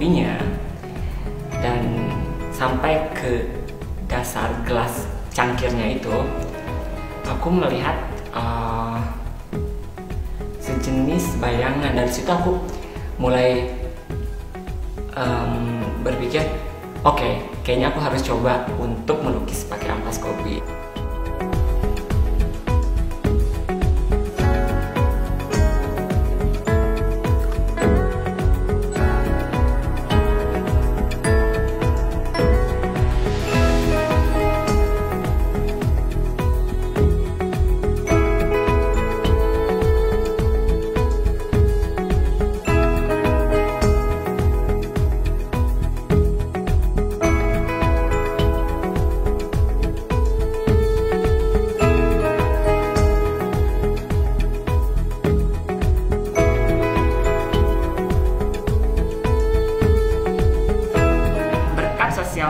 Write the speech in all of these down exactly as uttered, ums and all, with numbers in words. kopinya dan sampai ke dasar gelas cangkirnya itu, aku melihat uh, sejenis bayangan. Dari situ aku mulai um, berpikir, oke, okay, kayaknya aku harus coba untuk melukis pakai ampas kopi.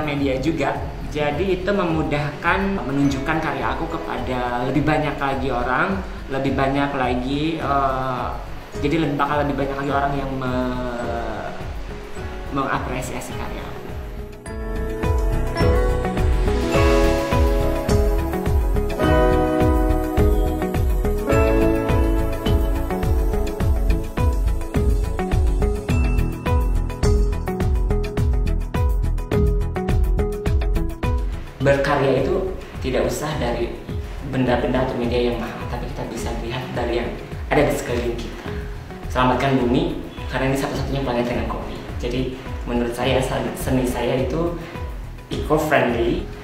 Media juga, jadi itu memudahkan menunjukkan karya aku kepada lebih banyak lagi orang, lebih banyak lagi uh, jadi lebih bakal lebih banyak lagi orang yang me mengapresiasi karya aku. Berkarya itu tidak usah dari benda-benda atau media yang mahal, tapi kita bisa lihat dari yang ada di sekeliling kita. Selamatkan bumi, karena ini satu-satunya planet dengan kopi. Jadi menurut saya, seni saya itu eco-friendly.